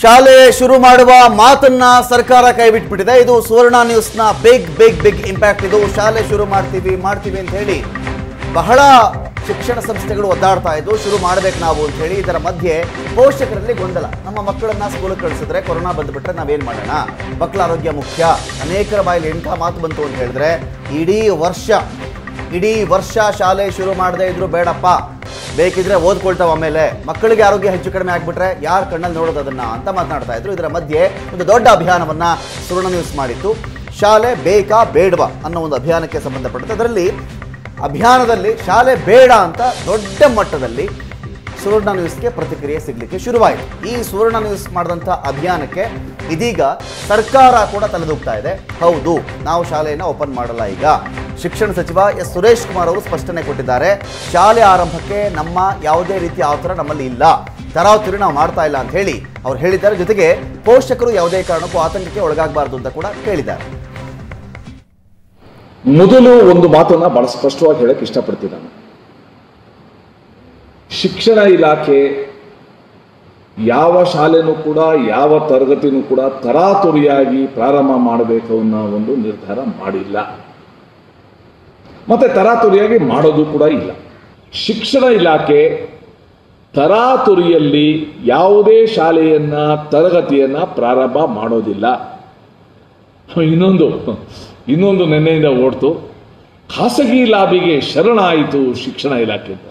ಶಾಲೆ ಶುರು ಮಾಡುವ ಮಾತನ್ನ ಸರ್ಕಾರ ಕೈಬಿಟ್ಬಿಟ್ಟಿದೆ. ಇದು ಸುವರ್ಣ ನ್ಯೂಸ್ ನ ಬಿಗ್ ಬಿಗ್ ಬಿಗ್ ಇಂಪ್ಯಾಕ್ಟ್. ಇದು ಶಾಲೆ ಶುರು ಮಾಡ್ತೀವಿ ಅಂತ ಹೇಳಿ ಬಹಳ ಶಿಕ್ಷಣ ಸಂಸ್ಥೆಗಳು ಒದ್ದಾಡ್ತಾ ಇದ್ದು ಶುರು ಮಾಡಬೇಕು ನಾವು ಅಂತ ಹೇಳಿ. ಇದರ ಮಧ್ಯೆ ಪೋಷಕರಲ್ಲಿ ಗೊಂದಲ. ನಮ್ಮ ಮಕ್ಕಳನ್ನ ಸ್ಕೂಲಿಗೆ ಕಳಿಸಿದ್ರೆ ಕೊರೋನಾ ಬಂದ್ಬಿಟ್ರೆ ನಾವೇನ್ ಮಾಡೋಣ, ಮಕ್ಕಳ ಆರೋಗ್ಯ ಮುಖ್ಯ. ಅನೇಕರ ಬಾಯಲ್ಲಿ ಎಂಟ ಮಾತು ಬಂತು ಅಂತ ಹೇಳಿದ್ರೆ ಇಡೀ ವರ್ಷ ಶಾಲೆ ಶುರು ಮಾಡದೇ ಇದ್ರು ಬೇಡಪ್ಪ, ಬೇಕಿದ್ರೆ ಓದ್ಕೊಳ್ತಾವ, ಆಮೇಲೆ ಮಕ್ಕಳಿಗೆ ಆರೋಗ್ಯ ಹೆಚ್ಚು ಕಡಿಮೆ ಆಗ್ಬಿಟ್ರೆ ಯಾರು ಕಣ್ಣಲ್ಲಿ ನೋಡೋದು ಅದನ್ನ ಅಂತ ಮಾತನಾಡ್ತಾ ಇದ್ರು. ಇದರ ಮಧ್ಯೆ ಒಂದು ದೊಡ್ಡ ಅಭಿಯಾನವನ್ನ ಸುವರ್ಣ ನ್ಯೂಸ್ ಮಾಡಿತ್ತು. ಶಾಲೆ ಬೇಕಾ ಬೇಡವಾ ಅನ್ನೋ ಒಂದು ಅಭಿಯಾನಕ್ಕೆ ಸಂಬಂಧಪಟ್ಟಂತೆ ಅದರಲ್ಲಿ ಅಭಿಯಾನದಲ್ಲಿ ಶಾಲೆ ಬೇಡ ಅಂತ ದೊಡ್ಡ ಮಟ್ಟದಲ್ಲಿ ಸುವರ್ಣ ನ್ಯೂಸ್ಗೆ ಪ್ರತಿಕ್ರಿಯೆ ಸಿಗಲಿಕ್ಕೆ ಶುರುವಾಯಿತು. ಈ ಸುವರ್ಣ ನ್ಯೂಸ್ ಮಾಡಿದಂಥ ಅಭಿಯಾನಕ್ಕೆ ಇದೀಗ ಸರ್ಕಾರ ಕೂಡ ತಲೆದೂಗ್ತಾ ಇದೆ. ಹೌದು, ನಾವು ಶಾಲೆಯನ್ನು ಓಪನ್ ಮಾಡಲ್ಲ. ಈಗ ಶಿಕ್ಷಣ ಸಚಿವ ಎಸ್ ಸುರೇಶ್ ಕುಮಾರ್ ಅವರು ಸ್ಪಷ್ಟನೆ ಕೊಟ್ಟಿದ್ದಾರೆ, ಶಾಲೆ ಆರಂಭಕ್ಕೆ ನಮ್ಮ ಯಾವುದೇ ರೀತಿಯ ಆತುರ ನಮ್ಮಲ್ಲಿ ಇಲ್ಲ, ತರಾತುರಿ ನಾವು ಮಾಡ್ತಾ ಇಲ್ಲ ಅಂತ ಹೇಳಿ ಅವ್ರು ಹೇಳಿದ್ದಾರೆ. ಜೊತೆಗೆ ಪೋಷಕರು ಯಾವುದೇ ಕಾರಣಕ್ಕೂ ಆತಂಕಕ್ಕೆ ಒಳಗಾಗಬಾರದು ಅಂತ ಕೂಡ ಕೇಳಿದ್ದಾರೆ. ಮೊದಲು ಒಂದು ಮಾತನ್ನ ಬಹಳ ಸ್ಪಷ್ಟವಾಗಿ ಹೇಳಕ್ ಇಷ್ಟಪಡ್ತೀನಿ ನಾನು. ಶಿಕ್ಷಣ ಇಲಾಖೆ ಯಾವ ಶಾಲೆನೂ ಕೂಡ ಯಾವ ತರಗತಿನೂ ಕೂಡ ತರಾತುರಿಯಾಗಿ ಪ್ರಾರಂಭ ಮಾಡಬೇಕು ಅನ್ನೋ ಒಂದು ನಿರ್ಧಾರ ಮಾಡಿಲ್ಲ, ಮತ್ತೆ ತರಾತುರಿಯಾಗಿ ಮಾಡೋದು ಕೂಡ ಇಲ್ಲ. ಶಿಕ್ಷಣ ಇಲಾಖೆ ತರಾತುರಿಯಲ್ಲಿ ಯಾವುದೇ ಶಾಲೆಯನ್ನ ತರಗತಿಯನ್ನ ಪ್ರಾರಂಭ ಮಾಡೋದಿಲ್ಲ. ಇನ್ನೊಂದು ನೆನ್ನೆಯಿಂದ ಓಡ್ತು, ಖಾಸಗಿ ಲಾಬಿಗೆ ಶರಣಾಯಿತು ಶಿಕ್ಷಣ ಇಲಾಖೆ ಅಂತ.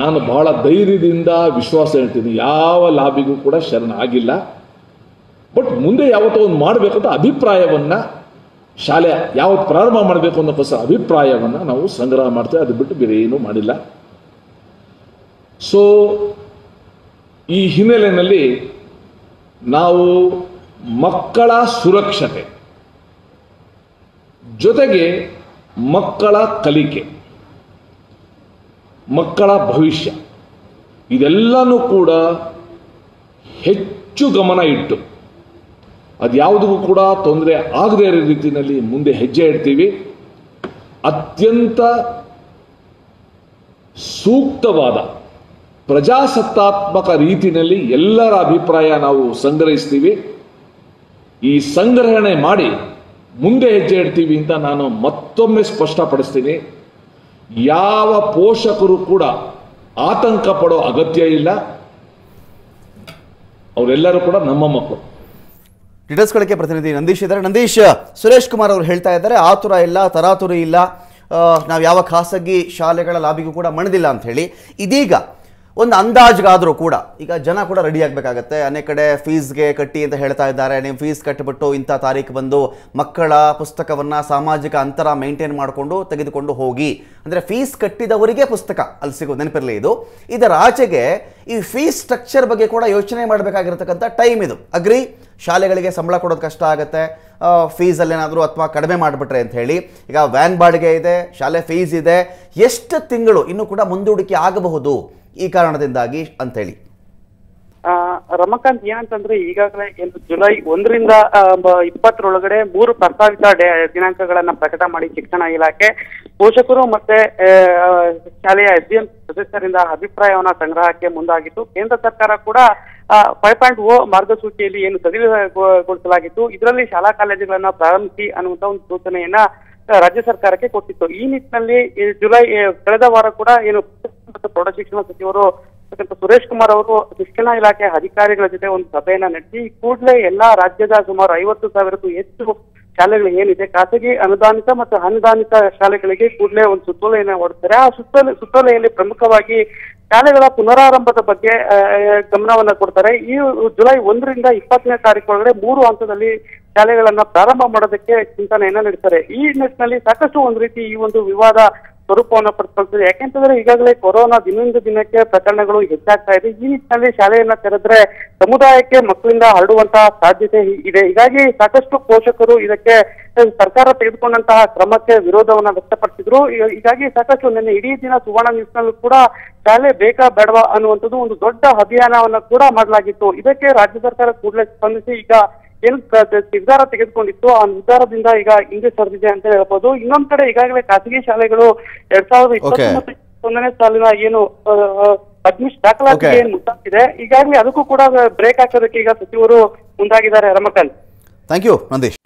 ನಾನು ಬಹಳ ಧೈರ್ಯದಿಂದ ವಿಶ್ವಾಸ ಹೇಳ್ತೀನಿ, ಯಾವ ಲಾಬಿಗೂ ಕೂಡ ಶರಣ ಆಗಿಲ್ಲ. ಬಟ್ ಮುಂದೆ ಯಾವತ್ತೋ ಒಂದು ಮಾಡಬೇಕಂತ ಅಭಿಪ್ರಾಯವನ್ನು, ಶಾಲೆ ಯಾವತ್ತು ಪ್ರಾರಂಭ ಮಾಡಬೇಕು ಅನ್ನೋಕ್ಕೋಸ್ಕರ ಅಭಿಪ್ರಾಯವನ್ನು ನಾವು ಸಂಗ್ರಹ ಮಾಡ್ತೇವೆ. ಅದು ಬಿಟ್ಟು ಬೇರೆ ಏನೂ ಮಾಡಿಲ್ಲ. ಸೊ ಈ ಹಿನ್ನೆಲೆಯಲ್ಲಿ ನಾವು ಮಕ್ಕಳ ಸುರಕ್ಷತೆ ಜೊತೆಗೆ ಮಕ್ಕಳ ಕಲಿಕೆ, ಮಕ್ಕಳ ಭವಿಷ್ಯ ಇದೆಲ್ಲನೂ ಕೂಡ ಹೆಚ್ಚು ಗಮನ ಇಟ್ಟು ಅದ್ಯಾವುದಕ್ಕೂ ಕೂಡ ತೊಂದರೆ ಆಗದೇ ಇರೋ ರೀತಿಯಲ್ಲಿ ಮುಂದೆ ಹೆಜ್ಜೆ ಇಡ್ತೀವಿ. ಅತ್ಯಂತ ಸೂಕ್ತವಾದ ಪ್ರಜಾಸತ್ತಾತ್ಮಕ ರೀತಿಯಲ್ಲಿ ಎಲ್ಲರ ಅಭಿಪ್ರಾಯ ನಾವು ಸಂಗ್ರಹಿಸ್ತೀವಿ. ಈ ಸಂಗ್ರಹಣೆ ಮಾಡಿ ಮುಂದೆ ಹೆಜ್ಜೆ ಇಡ್ತೀವಿ ಅಂತ ನಾನು ಮತ್ತೊಮ್ಮೆ ಸ್ಪಷ್ಟಪಡಿಸ್ತೀನಿ. ಯಾವ ಪೋಷಕರು ಕೂಡ ಆತಂಕ ಪಡೋ ಅಗತ್ಯ ಇಲ್ಲ, ಅವರೆಲ್ಲರೂ ಕೂಡ ನಮ್ಮ ಮಕ್ಕಳು. ಡಿಟೇಲ್ಸ್ಗಳಿಗೆ ಪ್ರತಿನಿಧಿ ನಂದೀಶ್ ಇದ್ದಾರೆ. ನಂದೀಶ್, ಸುರೇಶ್ ಕುಮಾರ್ ಅವರು ಹೇಳ್ತಾ ಇದ್ದಾರೆ ಆತುರ ಇಲ್ಲ, ತರಾತುರಿ ಇಲ್ಲ, ನಾವು ಯಾವ ಖಾಸಗಿ ಶಾಲೆಗಳ ಲಾಬಿಗೂ ಕೂಡ ಮಣಿದಿಲ್ಲ ಅಂತ ಹೇಳಿ. ಇದೀಗ ಒಂದು ಅಂದಾಜ್ಗಾದರೂ ಕೂಡ ಈಗ ಜನ ಕೂಡ ರೆಡಿ ಆಗಬೇಕಾಗತ್ತೆ. ಅನೇಕ ಕಡೆ ಫೀಸ್ಗೆ ಕಟ್ಟಿ ಅಂತ ಹೇಳ್ತಾ ಇದ್ದಾರೆ. ನೀವು ಫೀಸ್ ಕಟ್ಟಿಬಿಟ್ಟು ಇಂಥ ತಾರೀಕು ಬಂದು ಮಕ್ಕಳ ಪುಸ್ತಕವನ್ನು ಸಾಮಾಜಿಕ ಅಂತರ ಮೇಂಟೈನ್ ಮಾಡಿಕೊಂಡು ತೆಗೆದುಕೊಂಡು ಹೋಗಿ, ಅಂದರೆ ಫೀಸ್ ಕಟ್ಟಿದವರಿಗೆ ಪುಸ್ತಕ ಅಲ್ಲಿ ಸಿಗೋ ನೆನಪಿರಲಿ. ಇದು ಇದರ ಆಚೆಗೆ ಈ ಫೀಸ್ ಸ್ಟ್ರಕ್ಚರ್ ಬಗ್ಗೆ ಕೂಡ ಯೋಚನೆ ಮಾಡಬೇಕಾಗಿರ್ತಕ್ಕಂಥ ಟೈಮ್ ಇದು. ಅಗ್ರಿ, ಶಾಲೆಗಳಿಗೆ ಸಂಬಳ ಕೊಡೋದು ಕಷ್ಟ ಆಗುತ್ತೆ, ಫೀಸಲ್ಲೇನಾದರೂ ಅಥವಾ ಕಡಿಮೆ ಮಾಡಿಬಿಟ್ರೆ ಅಂಥೇಳಿ. ಈಗ ವ್ಯಾನ್ ಬಾಡಿಗೆ ಇದೆ, ಶಾಲೆ ಫೀಸ್ ಇದೆ, ಎಷ್ಟು ತಿಂಗಳು ಇನ್ನೂ ಕೂಡ ಮುಂದೂಡಿಕೆ ಆಗಬಹುದು ಈ ಕಾರಣದಿಂದಾಗಿ ಅಂತೇಳಿ. ರಮಕಾಂತ್, ಏನಂತಂದ್ರೆ ಈಗಾಗಲೇ ಜುಲೈ 1ರಿಂದ 20ರೊಳಗಡೆ 3 ಪ್ರಸ್ತಾವಿತ ದಿನಾಂಕಗಳನ್ನ ಪ್ರಕಟ ಮಾಡಿ ಶಿಕ್ಷಣ ಇಲಾಖೆ ಪೋಷಕರು ಮತ್ತೆ ಶಾಲೆಯ SDM ಸದಸ್ಯರಿಂದ ಅಭಿಪ್ರಾಯವನ್ನ ಸಂಗ್ರಹಕ್ಕೆ ಮುಂದಾಗಿತ್ತು. ಕೇಂದ್ರ ಸರ್ಕಾರ ಕೂಡ 5.0 ಮಾರ್ಗಸೂಚಿಯಲ್ಲಿ ಏನು ಸಡಿಲಗೊಳಿಸಲಾಗಿತ್ತು, ಇದರಲ್ಲಿ ಶಾಲಾ ಕಾಲೇಜುಗಳನ್ನ ಪ್ರಾರಂಭಿಸಿ ಅನ್ನುವಂತ ಒಂದು ಸೂಚನೆಯನ್ನ ರಾಜ್ಯ ಸರ್ಕಾರಕ್ಕೆ ಕೊಟ್ಟಿತ್ತು. ಈ ನಿಟ್ಟಿನಲ್ಲಿ ಕಳೆದ ವಾರ ಕೂಡ ಏನು ಪ್ರೌಢಶಿಕ್ಷಣ ಸಚಿವರು ಸುರೇಶ್ ಕುಮಾರ್ ಅವರು ಶಿಕ್ಷಣ ಇಲಾಖೆ ಅಧಿಕಾರಿಗಳ ಜೊತೆ ಒಂದು ಸಭೆಯನ್ನ ನಡೆಸಿ ಕೂಡಲೇ ಎಲ್ಲಾ ರಾಜ್ಯದ ಸುಮಾರು 50,000ಕ್ಕೂ ಹೆಚ್ಚು ಶಾಲೆಗಳು ಏನಿದೆ ಖಾಸಗಿ ಅನುದಾನಿತ ಮತ್ತು ಅನುದಾನಿತ ಶಾಲೆಗಳಿಗೆ ಕೂಡಲೇ ಒಂದು ಸುತ್ತೋಲೆಯನ್ನ ಹೊರಡಿಸ್ತಾರೆ. ಆ ಸುತ್ತೋಲೆಯಲ್ಲಿ ಪ್ರಮುಖವಾಗಿ ಶಾಲೆಗಳ ಪುನರಾರಂಭದ ಬಗ್ಗೆ ಗಮನವನ್ನ ಕೊಡ್ತಾರೆ. ಈ ಜುಲೈ 1ರಿಂದ 20ನೇ ತಾರೀಕು ಒಳಗಡೆ 3 ಹಂತದಲ್ಲಿ ಶಾಲೆಗಳನ್ನ ಪ್ರಾರಂಭ ಮಾಡೋದಕ್ಕೆ ಚಿಂತನೆಯನ್ನ ನಡೆಸ್ತಾರೆ. ಈ ನಿಟ್ಟಿನಲ್ಲಿ ಸಾಕಷ್ಟು ಒಂದು ರೀತಿ ಈ ಒಂದು ವಿವಾದ ಸ್ವರೂಪವನ್ನು ಪಡೆದುಕೊಳ್ತದೆ. ಯಾಕೆಂತಂದ್ರೆ ಈಗಾಗಲೇ ಕೊರೋನಾ ದಿನದಿಂದ ದಿನಕ್ಕೆ ಪ್ರಕರಣಗಳು ಹೆಚ್ಚಾಗ್ತಾ ಇದೆ. ಈ ನಿಟ್ಟಿನಲ್ಲಿ ಶಾಲೆಯನ್ನ ತೆರೆದ್ರೆ ಸಮುದಾಯಕ್ಕೆ ಮಕ್ಕಳಿಂದ ಹರಡುವಂತಹ ಸಾಧ್ಯತೆ ಇದೆ. ಹೀಗಾಗಿ ಸಾಕಷ್ಟು ಪೋಷಕರು ಇದಕ್ಕೆ ಸರ್ಕಾರ ತೆಗೆದುಕೊಂಡಂತಹ ಕ್ರಮಕ್ಕೆ ವಿರೋಧವನ್ನ ವ್ಯಕ್ತಪಡಿಸಿದ್ರು. ಹೀಗಾಗಿ ಸಾಕಷ್ಟು ನಿನ್ನೆ ಇಡೀ ದಿನ ಸುವರ್ಣ ನ್ಯೂಸ್ನಲ್ಲೂ ಕೂಡ ಶಾಲೆ ಬೇಕಾ ಬೇಡವಾ ಅನ್ನುವಂಥದ್ದು ಒಂದು ದೊಡ್ಡ ಅಭಿಯಾನವನ್ನ ಕೂಡ ಮಾಡಲಾಗಿತ್ತು. ಇದಕ್ಕೆ ರಾಜ್ಯ ಸರ್ಕಾರ ಕೂಡಲೇ ಸ್ಪಂದಿಸಿ ಈಗ ಏನು ನಿರ್ಧಾರ ತೆಗೆದುಕೊಂಡಿತ್ತು, ಆ ನಿರ್ಧಾರದಿಂದ ಈಗ ಹಿಂದೆ ಸರಿದಿದೆ ಅಂತ ಹೇಳ್ಬೋದು. ಇನ್ನೊಂದ್ ಕಡೆ ಈಗಾಗಲೇ ಖಾಸಗಿ ಶಾಲೆಗಳು 2021 ಮತ್ತು 2021ನೇ ಸಾಲಿನ ಏನು ಅಡ್ಮಿಷ್ ದಾಖಲಾತಿಗೆ ಏನು ಮುಂದಾಗಿದೆ ಈಗಾಗಲೇ ಅದಕ್ಕೂ ಕೂಡ ಬ್ರೇಕ್ ಹಾಕೋದಕ್ಕೆ ಈಗ ಸಚಿವರು ಮುಂದಾಗಿದ್ದಾರೆ ರಮಕಾಂತ್. Thank you Nandish.